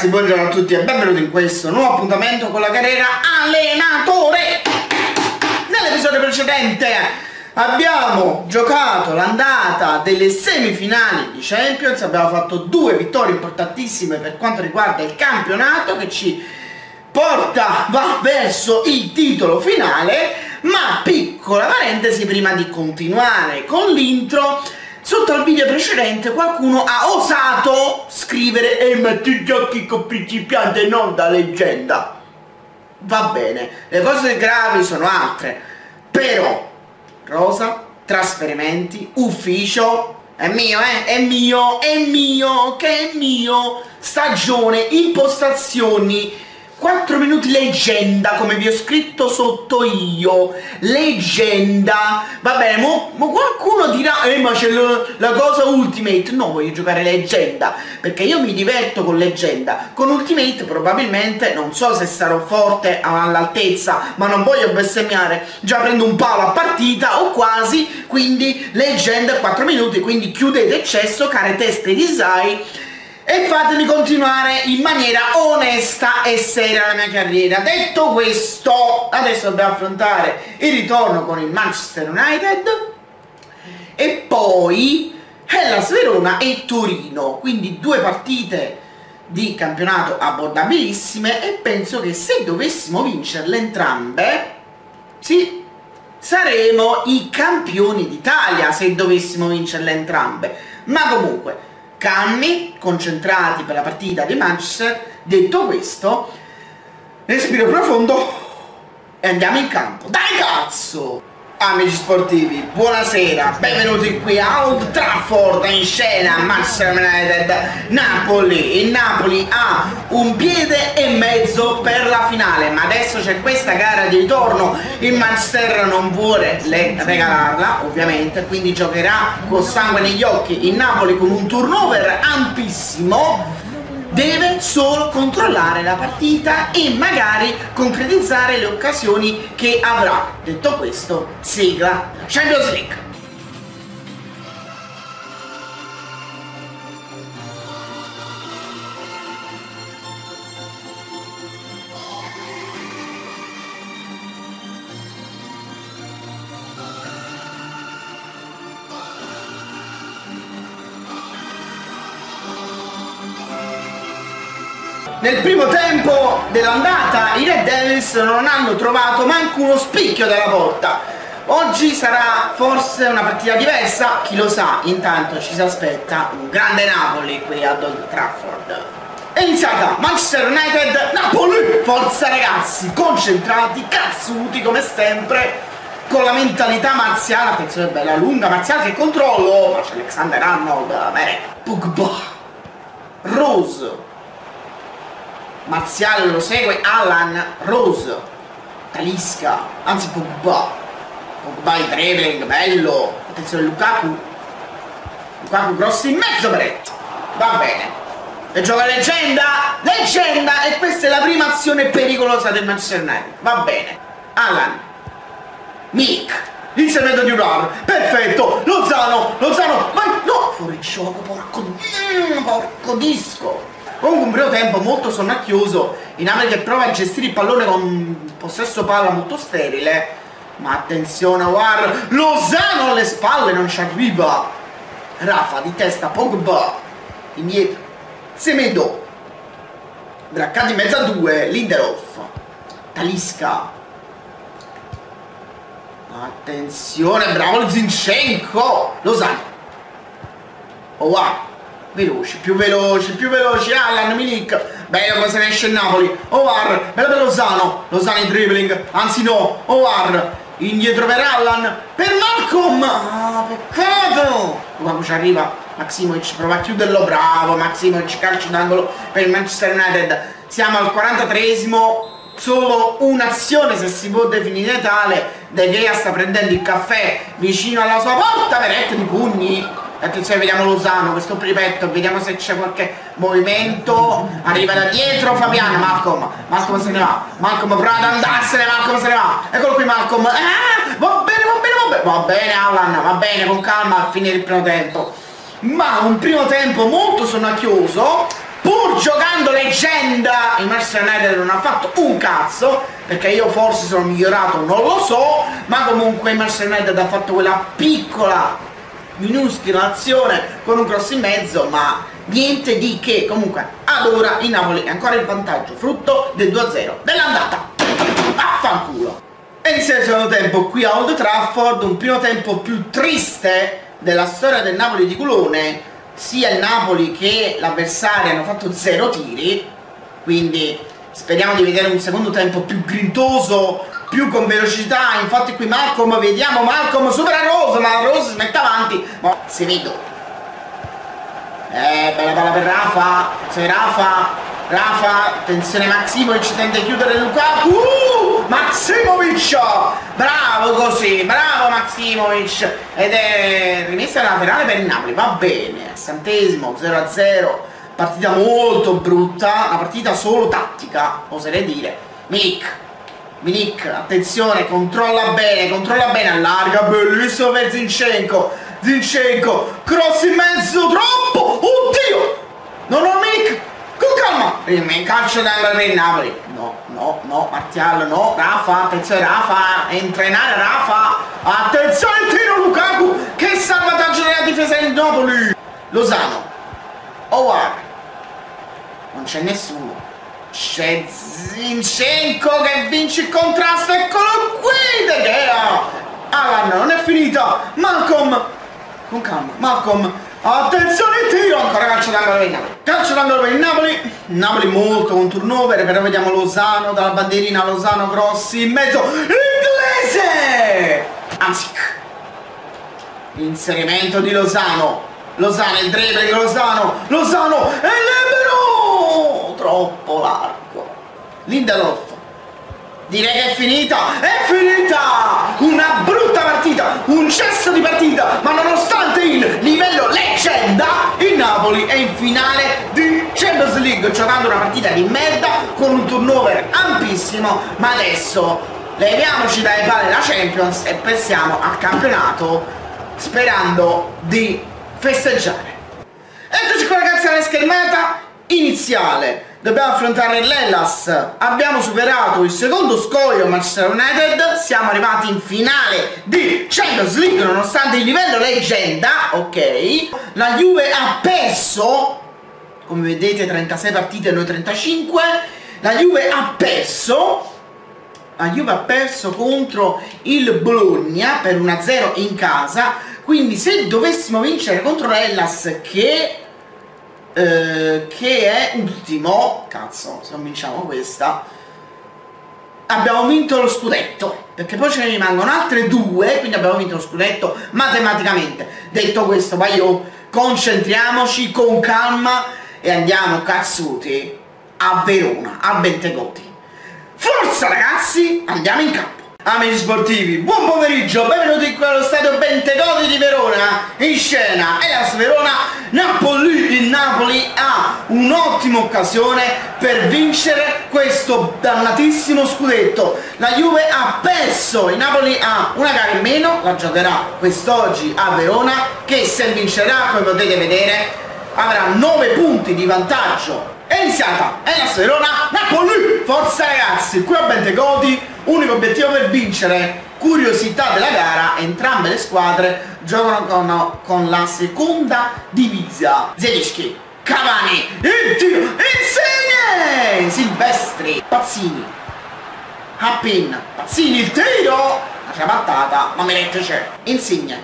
ragazzi, buongiorno a tutti e benvenuti in questo nuovo appuntamento con la carriera allenatore. Nell'episodio precedente abbiamo giocato l'andata delle semifinali di Champions, abbiamo fatto due vittorie importantissime per quanto riguarda il campionato che ci porta verso il titolo finale. Ma piccola parentesi prima di continuare con l'intro. Sotto al video precedente qualcuno ha osato scrivere ma tu giochi con principiante non da leggenda. Va bene, le cose gravi sono altre. Però, rosa, trasferimenti, ufficio, è mio, stagione, impostazioni, 4 minuti leggenda, come vi ho scritto sotto io, leggenda. Va bene, ma qualcuno dirà ma c'è la cosa ultimate. No, voglio giocare leggenda perché io mi diverto con leggenda. Con ultimate probabilmente non so se sarò forte all'altezza, ma non voglio bestemmiare, già prendo un palo a partita o quasi. Quindi leggenda 4 minuti, quindi chiudete eccesso, care teste di Sai, e fatemi continuare in maniera onesta e seria la mia carriera. Detto questo, adesso dobbiamo affrontare il ritorno con il Manchester United e poi Hellas Verona e Torino. Quindi due partite di campionato abbordabilissime e penso che se dovessimo vincerle entrambe, sì, saremo i campioni d'Italia se dovessimo vincerle entrambe. Ma comunque, calmi, concentrati per la partita di Manchester. Detto questo, respiro profondo e andiamo in campo. Dai cazzo! Amici sportivi, buonasera, benvenuti qui a Old Trafford, in scena Manchester United Napoli. Il Napoli ha un piede e mezzo per la finale, ma adesso c'è questa gara di ritorno. Il Manchester non vuole regalarla, ovviamente, quindi giocherà con sangue negli occhi. Il Napoli con un turnover ampissimo deve solo controllare la partita e magari concretizzare le occasioni che avrà. Detto questo, sigla Champions League. Nel primo tempo dell'andata i Red Devils non hanno trovato manco uno spicchio dalla porta. Oggi sarà forse una partita diversa, chi lo sa. Intanto ci si aspetta un grande Napoli qui ad Old Trafford. È iniziata Manchester United Napoli! Forza ragazzi, concentrati, cazzuti come sempre, con la mentalità marziale. Attenzione, bella lunga, marziale che controllo, ma c'è Alexander Arnold, bene, Pogba, Rose, Marziale lo segue, Alan, Rose, Talisca, anzi Pogba in dribbling, bello, attenzione Lukaku grossi in mezzo Bretto, va bene, e gioca leggenda, e questa è la prima azione pericolosa del Manchester United, va bene, Alan, Milik, l'inserimento di Urar, perfetto, Lozano, vai, no, fuori gioco, porco disco. Comunque un primo tempo molto sonnacchioso, in Napoli che prova a gestire il pallone con possesso palla molto sterile. Ma attenzione, guarda, Lozano alle spalle, non ci arriva. Rafa di testa, Pogba, indietro, Semedo, braccato in mezzo a due, Lindelof, Talisca. Attenzione, bravo Zinchenko, Lozano. Oh wow. Veloci, più veloci, Alan, Milik, bello come se ne esce il Napoli, Ovar, bello per Lozano in dribbling, anzi no, Ovar, indietro per Alan, per Malcolm, peccato, Lukaku ci arriva, Maximovic prova a chiuderlo, bravo Maximovic, calcio d'angolo per il Manchester United. Siamo al 43esimo, solo un'azione se si può definire tale. De Gea sta prendendo il caffè vicino alla sua porta, verette di pugni. Attenzione, vediamo Lozano, questo pripetto, vediamo se c'è qualche movimento. Arriva da dietro Fabiano, Malcolm se ne va, Malcolm prova ad andarsene, Malcolm se ne va. Eccolo qui Malcolm, va bene Alan, va bene, con calma a finire il primo tempo. Ma un primo tempo molto sonnacchioso, pur pur giocando leggenda il Manchester United non ha fatto un cazzo, perché io forse sono migliorato, non lo so, ma comunque il Manchester United ha fatto quella piccola minuscola azione con un cross in mezzo, ma niente di che. Comunque ad ora il Napoli è ancora in vantaggio frutto del 2-0 dell'andata, affanculo. E inizia il secondo tempo qui a Old Trafford, un primo tempo più triste della storia del Napoli di Culone. Sia il Napoli che l'avversario hanno fatto 0 tiri, quindi speriamo di vedere un secondo tempo più grintoso, più con velocità. Infatti qui Malcolm, vediamo Malcolm supera Rose, ma Rose si mette avanti, ma si vedo. Bella palla per Rafa, se Rafa, attenzione Maximovic, tende a chiudere Lukaku, Maximovic, bravo così, bravo Maximovic, ed è rimessa la finale per il Napoli, va bene, 60esimo, 0-0, partita molto brutta, una partita solo tattica, oserei dire. Milik, attenzione, controlla bene, allarga, bellissimo per Zinchenko, cross in mezzo, troppo, oddio, no Milik, con calma, calcio d'angolo per il Napoli, no, Martial, no, Rafa, attenzione Rafa, entra in area Rafa, attenzione il tiro Lukaku, che salvataggio della difesa del Napoli, Lozano, Howard, non c'è nessuno, c'è Zinchenko che vince il contrasto, eccolo qui, De Gea, Alan, non è finita, Malcolm, con calma, Malcolm, attenzione tiro, ancora calcio d'angolo per il Napoli, Napoli molto con turnover, però vediamo Lozano, dalla bandierina Lozano, grossi in mezzo, Inglese, anzi, inserimento di Lozano, il dribbling Lozano, è libero, troppo largo, Lindelof, direi che è finita, una brutta partita, un cesso di partita, ma nonostante il livello leggenda, il Napoli è in finale di Champions League, giocando una partita di merda con un turnover ampissimo, ma adesso leviamoci dai pali la Champions e pensiamo al campionato sperando di festeggiare. Eccoci qua ragazzi alla schermata iniziale. Dobbiamo affrontare l'Hellas, abbiamo superato il secondo scoglio Manchester United, siamo arrivati in finale di Champions League nonostante il livello leggenda, ok. La Juve ha perso, come vedete 36 partite e noi 35, la Juve ha perso contro il Bologna per 1-0 in casa, quindi se dovessimo vincere contro l'Hellas che è ultimo, cazzo, se non vinciamo questa abbiamo vinto lo scudetto, perché poi ce ne rimangono altre due, quindi abbiamo vinto lo scudetto matematicamente. Detto questo, ma io concentriamoci con calma e andiamo cazzuti a Verona, a Bentegodi, forza ragazzi, andiamo in campo. Amici sportivi, buon pomeriggio, benvenuti qui allo stadio Bentegodi di Verona. In scena Hellas Verona, Napoli. Il Napoli ha un'ottima occasione per vincere questo dannatissimo scudetto. La Juve ha perso, il Napoli ha una gara in meno, la giocherà quest'oggi a Verona, che se vincerà, come potete vedere, avrà 9 punti di vantaggio. È iniziata Hellas Verona, Napoli, forza ragazzi, qui a Bentegodi. Unico obiettivo per vincere, curiosità della gara, entrambe le squadre giocano con la seconda divisa. Zelinski, Cavani, Insigne, Silvestri, Pazzini, Happin, Pazzini, il tiro, la ciabattata, ma merette c'è, Insigne.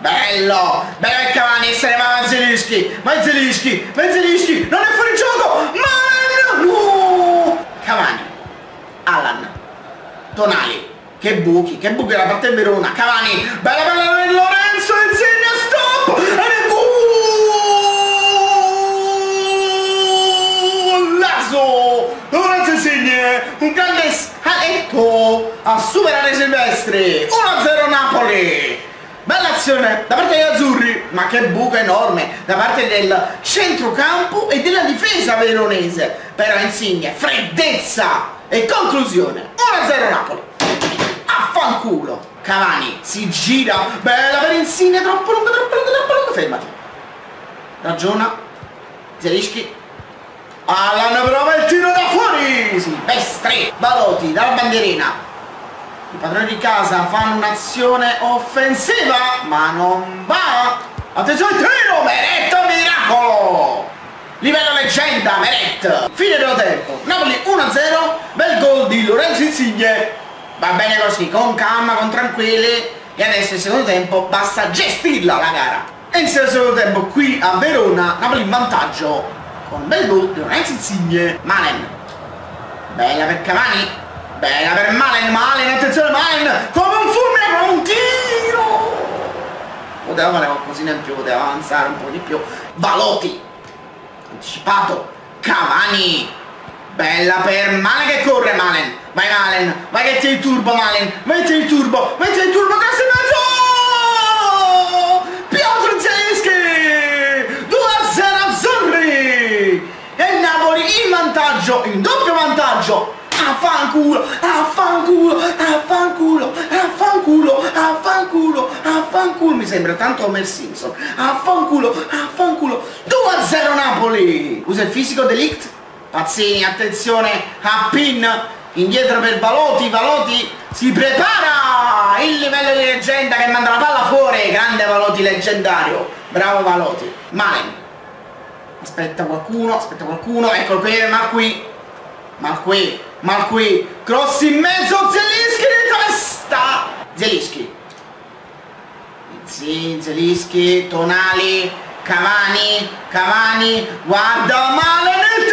Bello Cavani, essere va Zelinski, non è fuori gioco, ma no! Cavani, Alan, Tonali, che buchi da parte di Verona, Cavani, bella per Lorenzo Insigne, stop, e Laso, Lorenzo Insigne, un grande scaletto a superare Silvestri, 1-0 Napoli, bella azione da parte degli azzurri, ma che buco enorme da parte del centrocampo e della difesa veronese, però Insigne, freddezza e conclusione, 1-0 Napoli, affanculo. Cavani si gira, bella per Insigne, troppo lungo, fermati, ragiona Zelinski, Alan prova il tiro da fuori, silvestre Barotti dalla bandierina. I padroni di casa fanno un'azione offensiva ma non va. Attenzione il tiro, Meret, miracolo, livello leggenda Meret. Fine dello tempo, Napoli 1-0, bel gol di Lorenzo Insigne. Va bene così, con calma, con tranquilli. E adesso il secondo tempo basta gestirla la gara. E inizia il secondo tempo qui a Verona, Napoli in vantaggio con bel gol di Lorenzo Insigne. Malen, bella per Cavani, bella per Malen, attenzione Malen, come un fulmine, come un tiro! Poteva fare qualcosina in più, poteva avanzare un po' di più. Balotti, anticipato, Cavani, bella per Malen che corre, Malen, vai che tiri il turbo Malen, vai che tiri il turbo, che si mangia! Piotr Zielinski, 2-0 azzurri! E Napoli in vantaggio, in doppio vantaggio! Affanculo, affanculo, affanculo, affanculo, affanculo, affanculo. Mi sembra tanto Homer Simpson. Affanculo, affanculo. 2-0 Napoli. Usa il fisico Delict. Pazzini, attenzione. A pin. Indietro per Balotti. Balotti si prepara. Il livello di leggenda che manda la palla fuori. Grande Balotti, leggendario. Bravo Balotti. Malen. Aspetta qualcuno, Eccolo qui, ma qui, cross in mezzo, Zielinski di testa! Zielinski, Tonali, Cavani, guarda Malen il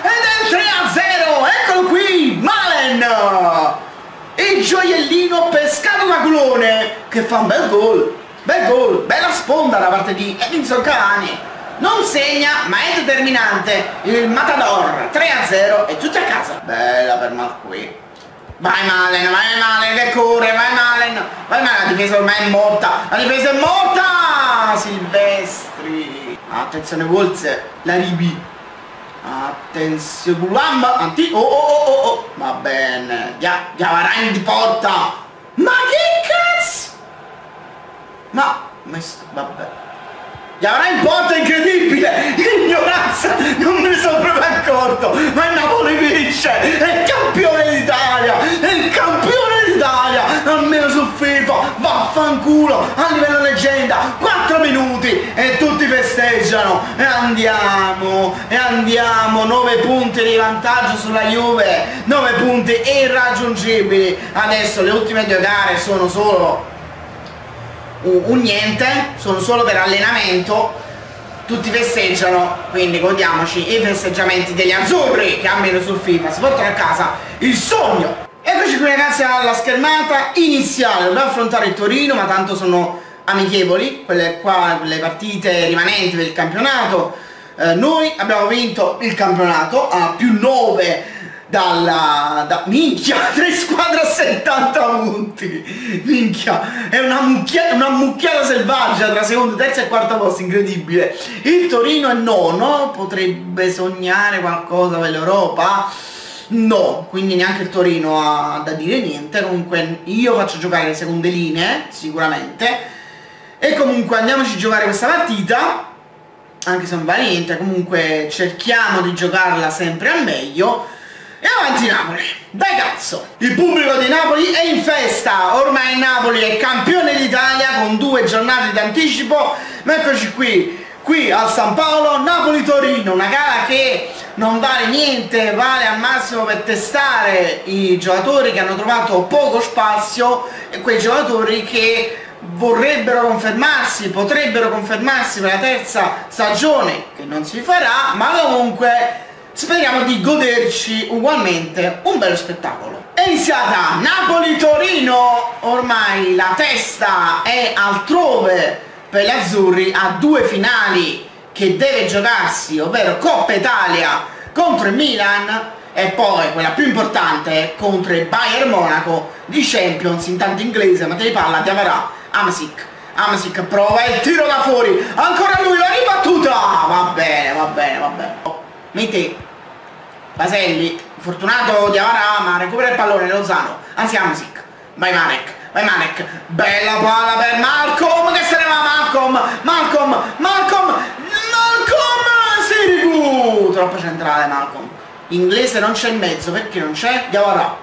tiro! Ed è il 3-0, eccolo qui, Malen! Il gioiellino pescato da Culone, che fa un bel gol, bella sponda da parte di Edinson Cavani. Non segna ma è determinante il Matador. 3-0 e tutti a casa. Bella per Marquis. Vai Malen, che corre, vai Malen, la difesa ormai è morta, Silvestri. Attenzione Wolze, la Ribi. Attenzione Gulamba, oh, va bene, Giavarani di porta. Ma che cazzo? Vabbè. Avrà in porta, incredibile, ignoranza, non me ne sono proprio accorto, ma il Napoli vince, è campione d'Italia, almeno su FIFA, vaffanculo, a livello leggenda, 4 minuti e tutti festeggiano, e andiamo, 9 punti di vantaggio sulla Juve, 9 punti irraggiungibili, adesso le ultime due gare sono solo un niente, sono solo per allenamento, tutti festeggiano, quindi godiamoci i festeggiamenti degli azzurri che almeno su FIFA si portano a casa il sogno. Eccoci qui ragazzi alla schermata iniziale, dobbiamo affrontare il Torino, ma tanto sono amichevoli quelle qua, le partite rimanenti del campionato. Noi abbiamo vinto il campionato a più 9 minchia, 3 squadre a 70 punti, minchia, è una mucchiata selvaggia tra secondo, terzo e quarto posto, incredibile. Il Torino è nono, potrebbe sognare qualcosa per l'Europa? No, quindi neanche il Torino ha da dire niente. Comunque io faccio giocare le seconde linee sicuramente, e comunque andiamoci a giocare questa partita, anche se non va niente, comunque cerchiamo di giocarla sempre al meglio. E avanti Napoli, dai cazzo! Il pubblico di Napoli è in festa, ormai Napoli è campione d'Italia con 2 giornate d'anticipo. Ma eccoci qui, a San Paolo, Napoli-Torino, una gara che non vale niente, vale al massimo per testare i giocatori che hanno trovato poco spazio e quei giocatori che vorrebbero confermarsi, potrebbero confermarsi per la terza stagione, che non si farà, ma comunque speriamo di goderci ugualmente un bello spettacolo. È iniziata Napoli-Torino, ormai la testa è altrove per gli azzurri, ha 2 finali che deve giocarsi, ovvero Coppa Italia contro il Milan e poi quella più importante contro il Bayern Monaco di Champions, intanto inglese, ma te ne parla, ti avrà Hamsik. Prova il tiro da fuori, ancora lui, la ribattuta, va bene. Mette Baselli, fortunato Diavara, ma recupera il pallone Lozano, anzi Hamsik, vai Manek, bella palla per Malcolm, che se ne va Malcolm, Sirigu, troppo centrale Malcolm. Inglese non c'è in mezzo, perché non c'è? Diawara.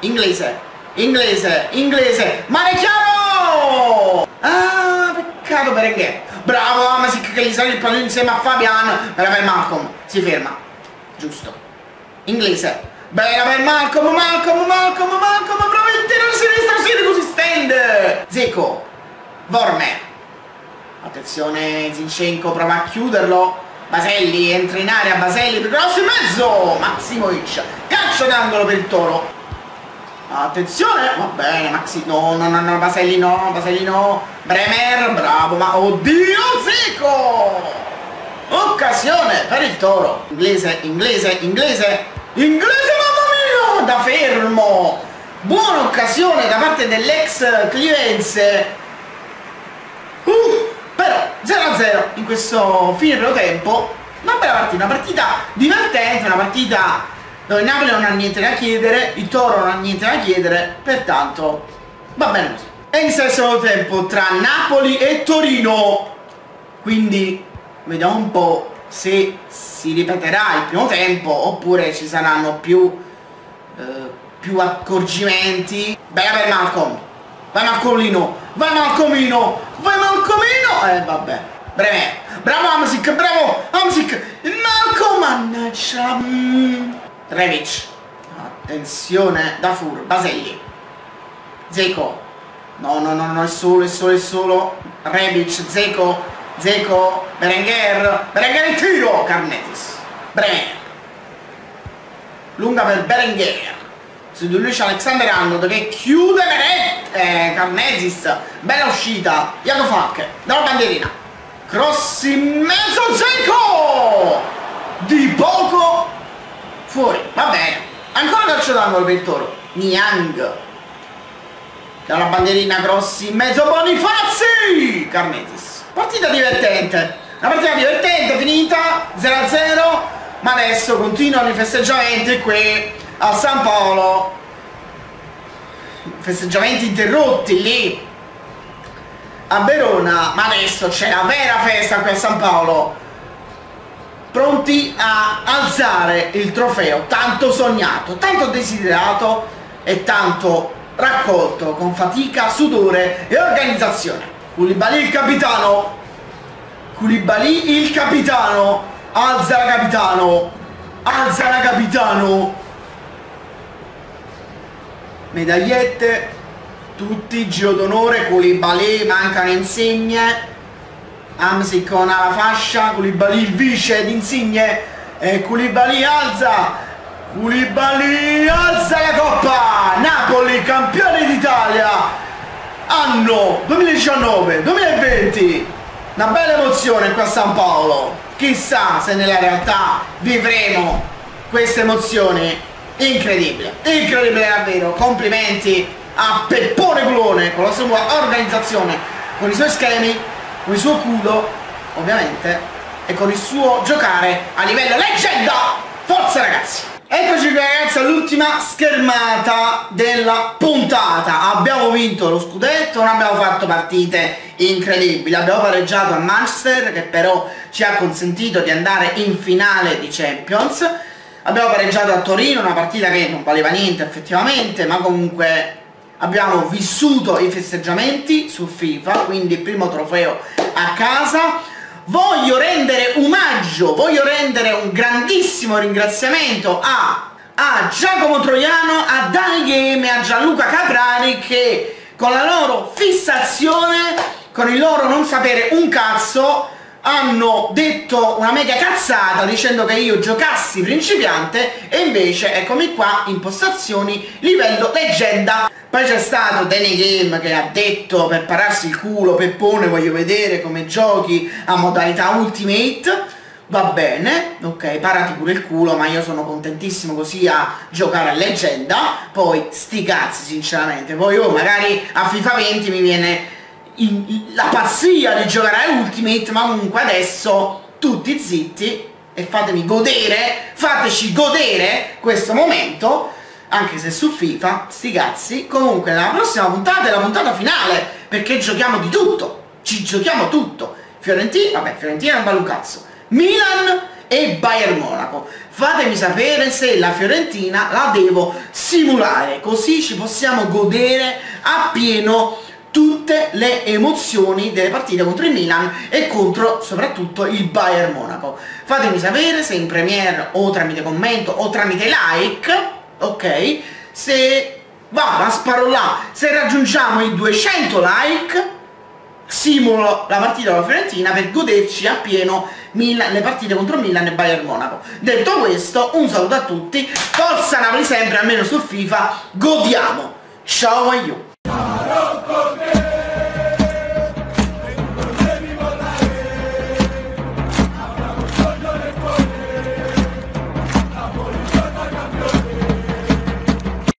Inglese, inglese, inglese, Marecchiaro! Ah, peccato Berenguer. Bravo Amasic che gli sale il pallone insieme a Fabian. Bella per Malcolm, si ferma. Giusto. Inglese. Bella per Malcolm, Malcolm, Malcolm, Malcolm, prova il tiro a sinistra, siete così stende! Zeko, Vorme. Attenzione Zinchenko, prova a chiuderlo. Baselli, entra in area, Baselli, grosso in mezzo! Maximovic, calcio d'angolo per il Toro. Attenzione, va bene, Maxi, no, no, no, no, Baselli no, Baselli no. Bremer, bravo, ma oddio, Zeko! Occasione per il Toro. Inglese, inglese, inglese, inglese, mamma mia, da fermo. Buona occasione da parte dell'ex Clivense. Però 0-0 in questo fine primo tempo. Una bella partita, una partita divertente, una partita dove il Napoli non ha niente da chiedere, il Toro non ha niente da chiedere, pertanto va bene così. E in secondo tempo tra Napoli e Torino, quindi vediamo un po' se si ripeterà il primo tempo oppure ci saranno più accorgimenti. Bella per Malcolm. Vai Malcolmino, vai Malcolmino, vai Malcolmino. Vabbè. Bremer. Bravo Hamsik, bravo Hamsik. Malcolm, mannaggia. Rebic. Attenzione, Dafur, Baselli, Zeko. No, no, no, no, è solo, è solo, è solo. Rebic, Zeko. Zeko, Berenguer, Berenguer in tiro, Carnetis, Bremer, lunga per Berenguer, su di lui c'è Alexander Arnold che chiude per Carnetis, bella uscita, Iago Falk, dalla bandierina, cross in mezzo, Zeko, di poco, fuori, va bene, ancora calcio d'angolo per il Toro, Niang, dalla bandierina, cross in mezzo, Bonifazi, Carnetis. Partita divertente, una partita divertente, finita 0-0, ma adesso continuano i festeggiamenti qui a San Paolo. Festeggiamenti interrotti lì a Verona, ma adesso c'è la vera festa qui a San Paolo. Pronti a alzare il trofeo tanto sognato, tanto desiderato e tanto raccolto con fatica, sudore e organizzazione. Koulibaly il capitano, Koulibaly il capitano, alza la capitano, alza la capitano. Medagliette, tutti, giro d'onore, Koulibaly, mancano Insigne, Hamsik con la fascia, Koulibaly il vice di Insigne, e Koulibaly alza la coppa, Napoli campione d'Italia. Anno 2019-2020, una bella emozione qua a San Paolo, chissà se nella realtà vivremo queste emozioni, incredibile, incredibile davvero, complimenti a Peppone Culone con la sua organizzazione, con i suoi schemi, con il suo culo ovviamente e con il suo giocare a livello leggenda, forza ragazzi! Eccoci qui ragazzi all'ultima schermata della puntata. Abbiamo vinto lo scudetto, non abbiamo fatto partite incredibili, abbiamo pareggiato a Manchester che però ci ha consentito di andare in finale di Champions, abbiamo pareggiato a Torino, una partita che non valeva niente effettivamente, ma comunque abbiamo vissuto i festeggiamenti su FIFA, quindi primo trofeo a casa. Voglio rendere omaggio, voglio rendere un grandissimo ringraziamento a Giacomo Troiano, a Dani Game e a Gianluca Caprani che con la loro fissazione, con il loro non sapere un cazzo, hanno detto una mega cazzata dicendo che io giocassi principiante e invece eccomi qua, impostazioni, livello leggenda. Poi c'è stato Dani Game che ha detto per pararsi il culo, Peppone voglio vedere come giochi a modalità ultimate. Va bene, ok, parati pure il culo, ma io sono contentissimo così a giocare a leggenda. Poi sti cazzi sinceramente, poi io magari a FIFA 20 mi viene la pazzia di giocare a Ultimate, ma comunque adesso tutti zitti e fatemi godere, fateci godere questo momento, anche se su FIFA, sti cazzi. Comunque la prossima puntata è la puntata finale, perché giochiamo di tutto, ci giochiamo tutto. Fiorentina, vabbè, Fiorentina non vale un cazzo, Milan e Bayern Monaco. Fatemi sapere se la Fiorentina la devo simulare, così ci possiamo godere appieno tutte le emozioni delle partite contro il Milan e contro soprattutto il Bayern Monaco. Fatemi sapere se in Premiere o tramite commento o tramite like, ok, se va a sparolà, se raggiungiamo i 200 like simulo la partita con la Fiorentina per goderci appieno le partite contro Milan e Bayern Monaco. Detto questo, un saluto a tutti, forza Napoli sempre, almeno su FIFA, godiamo, ciao a you.